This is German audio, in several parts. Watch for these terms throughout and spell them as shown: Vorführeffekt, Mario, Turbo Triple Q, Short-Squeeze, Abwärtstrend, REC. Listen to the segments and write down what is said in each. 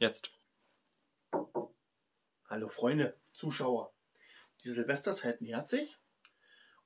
Jetzt. Hallo Freunde, Zuschauer. Die Silvesterzeit nähert sich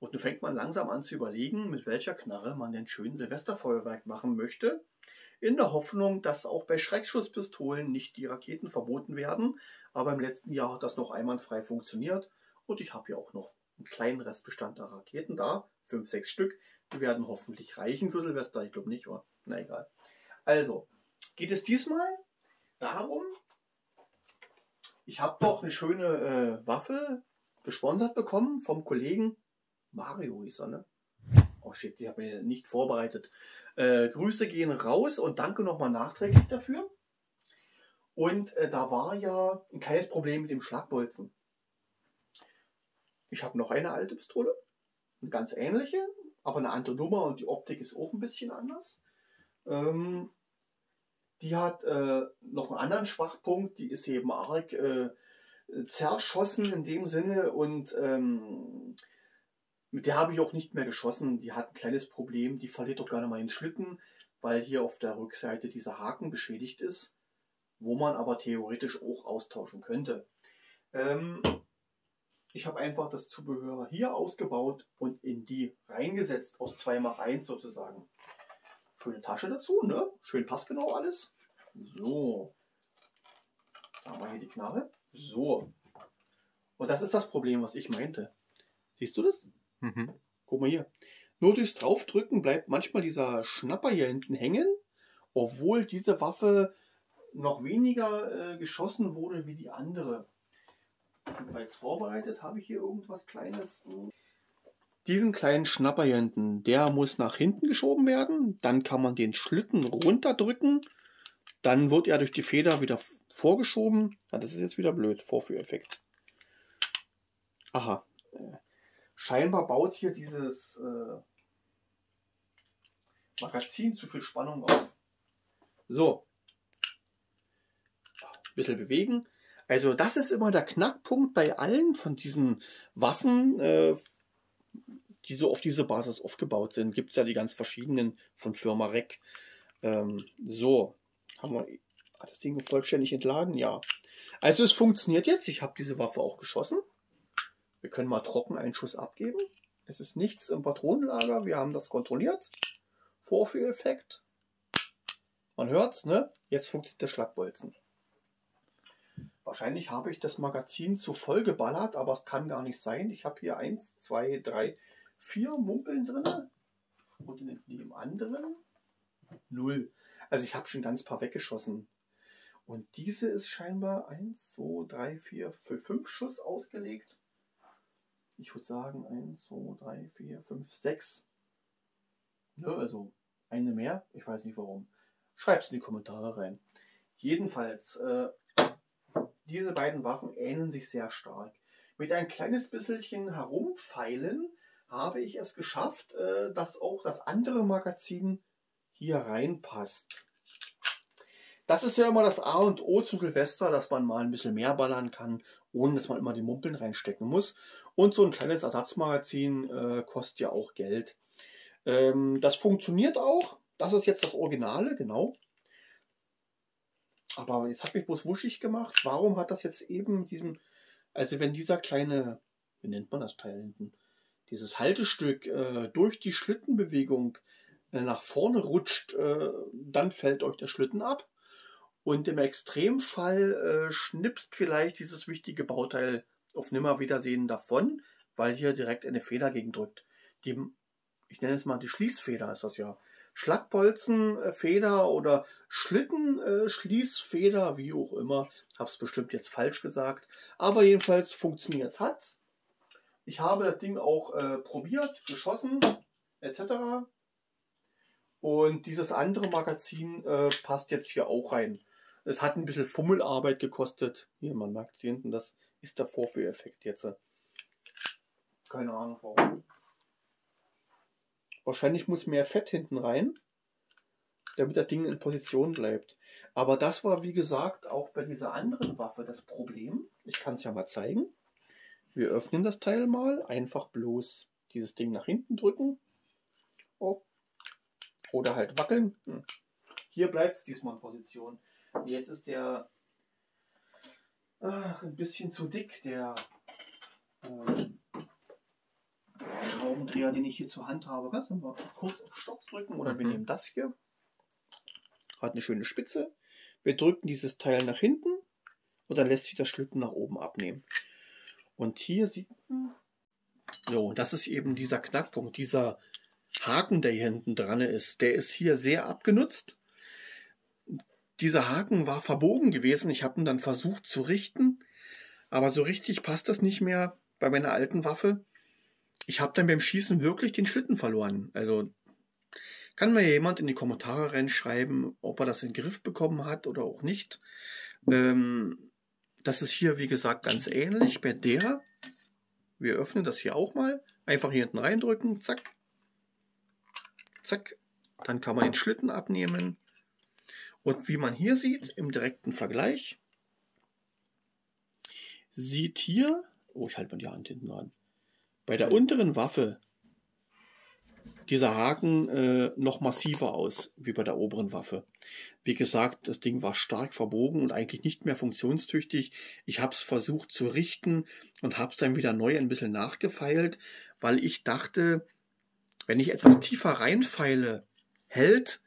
und nun fängt man langsam an zu überlegen, mit welcher Knarre man den schönen Silvesterfeuerwerk machen möchte, in der Hoffnung, dass auch bei Schreckschusspistolen nicht die Raketen verboten werden. Aber im letzten Jahr hat das noch einwandfrei funktioniert und ich habe ja auch noch einen kleinen Restbestand an Raketen da, 5, 6 Stück. Die werden hoffentlich reichen für Silvester, ich glaube nicht, oder? Na egal. Also, geht es diesmal darum, ich habe doch eine schöne Waffe gesponsert bekommen vom Kollegen Mario, hieß er, ne? Oh shit, die habe ich nicht vorbereitet. Grüße gehen raus und danke nochmal nachträglich dafür. Und da war ja ein kleines Problem mit dem Schlagbolzen. Ich habe noch eine alte Pistole, eine ganz ähnliche, aber eine andere Nummer und die Optik ist auch ein bisschen anders. Die hat noch einen anderen Schwachpunkt, die ist eben arg zerschossen in dem Sinne und mit der habe ich auch nicht mehr geschossen. Die hat ein kleines Problem, die verliert doch gerne mal den Schlitten, weil hier auf der Rückseite dieser Haken beschädigt ist, wo man aber theoretisch auch austauschen könnte. Ich habe einfach das Zubehör hier ausgebaut und in die reingesetzt, aus 2x1 sozusagen. Schöne Tasche dazu, ne? Schön passgenau alles. So. Da haben wir hier die Knarre. So. Und das ist das Problem, was ich meinte. Siehst du das? Mhm. Guck mal hier. Nur durchs Draufdrücken bleibt manchmal dieser Schnapper hier hinten hängen, obwohl diese Waffe noch weniger geschossen wurde wie die andere. Jedenfalls vorbereitet habe ich hier irgendwas Kleines. Diesen kleinen Schnapper hier hinten, der muss nach hinten geschoben werden. Dann kann man den Schlitten runterdrücken. Dann wird er durch die Feder wieder vorgeschoben. Ja, das ist jetzt wieder blöd, Vorführeffekt. Aha. Scheinbar baut hier dieses Magazin zu viel Spannung auf. So. Ein bisschen bewegen. Also das ist immer der Knackpunkt bei allen von diesen Waffen, die so auf diese Basis aufgebaut sind. Gibt es ja die ganz verschiedenen von Firma REC. So, haben wir das Ding vollständig entladen? Ja. Also es funktioniert jetzt. Ich habe diese Waffe auch geschossen. Wir können mal trocken einen Schuss abgeben. Es ist nichts im Patronenlager. Wir haben das kontrolliert. Vorführeffekt. Man hört's, ne? Jetzt funktioniert der Schlagbolzen. Wahrscheinlich habe ich das Magazin zu voll geballert, aber es kann gar nicht sein. Ich habe hier 1, 2, 3, 4 Mumpeln drin und in dem anderen 0. Also ich habe schon ganz paar weggeschossen. Und diese ist scheinbar 1, 2, 3, 4, für 5 Schuss ausgelegt. Ich würde sagen 1, 2, 3, 4, 5, 6. Ja, also eine mehr. Ich weiß nicht warum. Schreibt es in die Kommentare rein. Jedenfalls... diese beiden Waffen ähneln sich sehr stark. Mit ein kleines bisschen herumfeilen habe ich es geschafft, dass auch das andere Magazin hier reinpasst. Das ist ja immer das A und O zu Silvester, dass man mal ein bisschen mehr ballern kann, ohne dass man immer die Mumpeln reinstecken muss. Und so ein kleines Ersatzmagazin kostet ja auch Geld. Das funktioniert auch. Das ist jetzt das Originale, genau. Aber jetzt hat mich bloß wuschig gemacht. Warum hat das jetzt eben diesem... Also wenn dieser kleine... Wie nennt man das Teil hinten? Dieses Haltestück durch die Schlittenbewegung nach vorne rutscht, dann fällt euch der Schlitten ab. Und im Extremfall schnipst vielleicht dieses wichtige Bauteil auf Nimmerwiedersehen davon, weil hier direkt eine Feder gegen drückt. Die, ich nenne es mal die Schließfeder ist das ja. Schlagbolzenfeder oder Schlittenschließfeder, wie auch immer. Habe es bestimmt jetzt falsch gesagt. Aber jedenfalls funktioniert es. Ich habe das Ding auch probiert, geschossen, etc. Und dieses andere Magazin passt jetzt hier auch rein. Es hat ein bisschen Fummelarbeit gekostet. Hier, man merkt es hier hinten, das ist der Vorführeffekt jetzt. Keine Ahnung warum. Wahrscheinlich muss mehr Fett hinten rein, damit das Ding in Position bleibt. Aber das war, wie gesagt, auch bei dieser anderen Waffe das Problem. Ich kann es ja mal zeigen. Wir öffnen das Teil mal. Einfach bloß dieses Ding nach hinten drücken. Oh. Oder halt wackeln. Hier bleibt es diesmal in Position. Jetzt ist der Ach, ein bisschen zu dick, der Schraubendreher, den ich hier zur Hand habe. Kannst du mal kurz auf Stopp drücken oder wir nehmen das hier. Hat eine schöne Spitze. Wir drücken dieses Teil nach hinten und dann lässt sich das Schlitten nach oben abnehmen. Und hier sieht man, so, das ist eben dieser Knackpunkt, dieser Haken, der hier hinten dran ist. Der ist hier sehr abgenutzt. Dieser Haken war verbogen gewesen. Ich habe ihn dann versucht zu richten, aber so richtig passt das nicht mehr bei meiner alten Waffe. Ich habe dann beim Schießen wirklich den Schlitten verloren. Also kann mir jemand in die Kommentare reinschreiben, ob er das in den Griff bekommen hat oder auch nicht. Das ist hier, wie gesagt, ganz ähnlich bei der. Wir öffnen das hier auch mal. Einfach hier hinten reindrücken. Zack. Zack. Dann kann man den Schlitten abnehmen. Und wie man hier sieht, im direkten Vergleich, sieht hier, oh, ich halte mal die Hand hinten an, bei der unteren Waffe dieser Haken noch massiver aus, wie bei der oberen Waffe. Wie gesagt, das Ding war stark verbogen und eigentlich nicht mehr funktionstüchtig. Ich habe es versucht zu richten und habe es dann wieder neu ein bisschen nachgefeilt, weil ich dachte, wenn ich etwas tiefer reinfeile, hält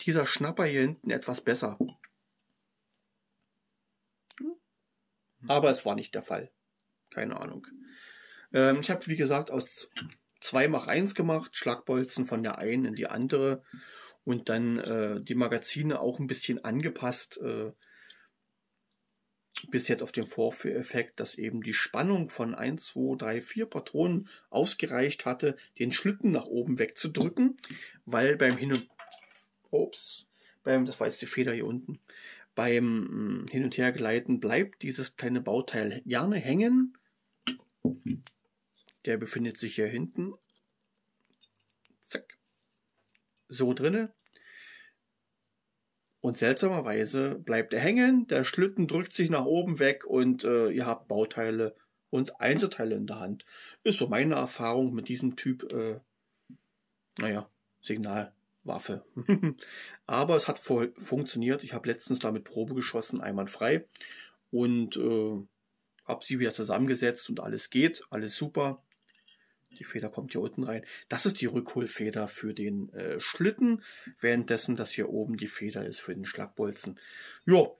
dieser Schnapper hier hinten etwas besser. Aber es war nicht der Fall. Keine Ahnung. Ich habe, wie gesagt, aus 2 x 1 gemacht, Schlagbolzen von der einen in die andere und dann die Magazine auch ein bisschen angepasst, bis jetzt auf den Vorführeffekt, dass eben die Spannung von 1, 2, 3, 4 Patronen ausgereicht hatte, den Schlitten nach oben wegzudrücken, weil beim Hin und das war jetzt die Feder hier unten, beim Hin- und Hergleiten bleibt dieses kleine Bauteil gerne hängen. Der befindet sich hier hinten. Zack. So drinne. Und seltsamerweise bleibt er hängen. Der Schlitten drückt sich nach oben weg und ihr habt Bauteile und Einzelteile in der Hand. Ist so meine Erfahrung mit diesem Typ, naja, Signalwaffe. Aber es hat funktioniert. Ich habe letztens damit Probe geschossen, einwandfrei. Und habe sie wieder zusammengesetzt und alles geht. Alles super. Die Feder kommt hier unten rein. Das ist die Rückholfeder für den Schlitten, währenddessen das hier oben die Feder ist für den Schlagbolzen. Jo,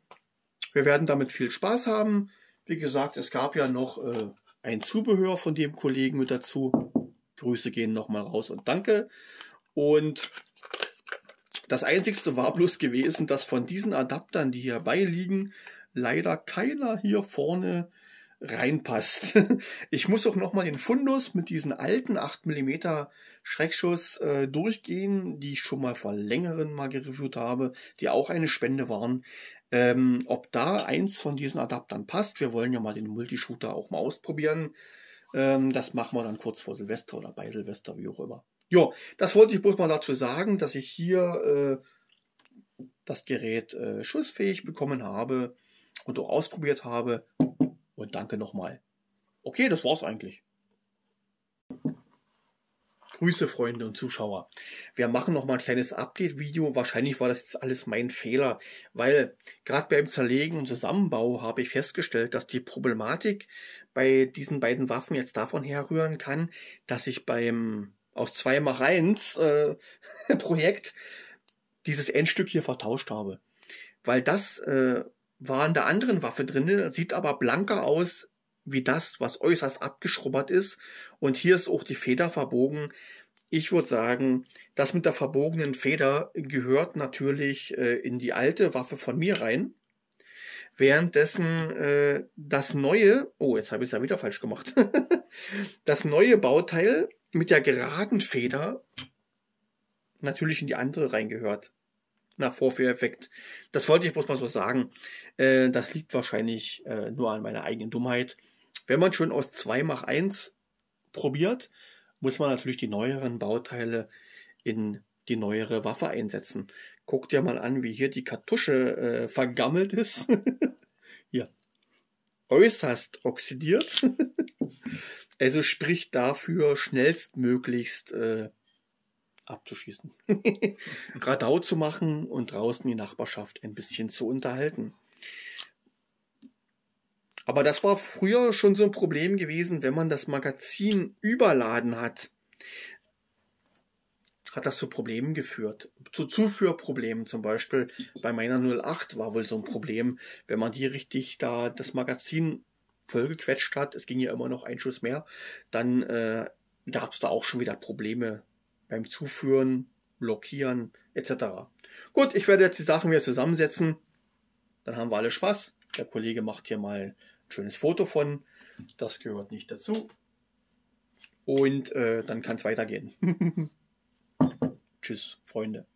wir werden damit viel Spaß haben. Wie gesagt, es gab ja noch ein Zubehör von dem Kollegen mit dazu. Grüße gehen nochmal raus und danke. Und das Einzigste war bloß gewesen, dass von diesen Adaptern, die hier beiliegen, leider keiner hier vorne reinpasst. Ich muss auch nochmal den Fundus mit diesen alten 8 mm Schreckschuss durchgehen, die ich schon mal vor längeren mal gereviewt habe, die auch eine Spende waren. Ob da eins von diesen Adaptern passt. Wir wollen ja mal den Multishooter auch mal ausprobieren. Das machen wir dann kurz vor Silvester oder bei Silvester, wie auch immer. Ja, das wollte ich bloß mal dazu sagen, dass ich hier das Gerät schussfähig bekommen habe und auch ausprobiert habe. Und danke nochmal. Okay, das war's eigentlich. Grüße, Freunde und Zuschauer. Wir machen nochmal ein kleines Update-Video. Wahrscheinlich war das jetzt alles mein Fehler, weil gerade beim Zerlegen und Zusammenbau habe ich festgestellt, dass die Problematik bei diesen beiden Waffen jetzt davon herrühren kann, dass ich beim aus 2 x 1 Projekt dieses Endstück hier vertauscht habe. Weil das war in der anderen Waffe drin, sieht aber blanker aus wie das, was äußerst abgeschrubbert ist. Und hier ist auch die Feder verbogen. Ich würde sagen, das mit der verbogenen Feder gehört natürlich in die alte Waffe von mir rein. Währenddessen das neue, oh, jetzt habe ich es ja wieder falsch gemacht, das neue Bauteil mit der geraden Feder natürlich in die andere reingehört. Na, Vorführeffekt. Das wollte ich bloß mal so sagen. Das liegt wahrscheinlich nur an meiner eigenen Dummheit. Wenn man schon aus 2 x 1 probiert, muss man natürlich die neueren Bauteile in die neuere Waffe einsetzen. Guckt ja mal an, wie hier die Kartusche vergammelt ist. Hier. Äußerst oxidiert. Also spricht dafür, schnellstmöglichst abzuschießen, Radau zu machen und draußen die Nachbarschaft ein bisschen zu unterhalten. Aber das war früher schon so ein Problem gewesen, wenn man das Magazin überladen hat, hat das zu Problemen geführt. Zu Zuführproblemen zum Beispiel. Bei meiner 08 war wohl so ein Problem, wenn man die richtig da das Magazin vollgequetscht hat, es ging ja immer noch ein Schuss mehr, dann gab es da auch schon wieder Probleme beim Zuführen, Blockieren etc. Gut, ich werde jetzt die Sachen wieder zusammensetzen, dann haben wir alle Spaß. Der Kollege macht hier mal ein schönes Foto von, das gehört nicht dazu. Und dann kann es weitergehen. Tschüss, Freunde.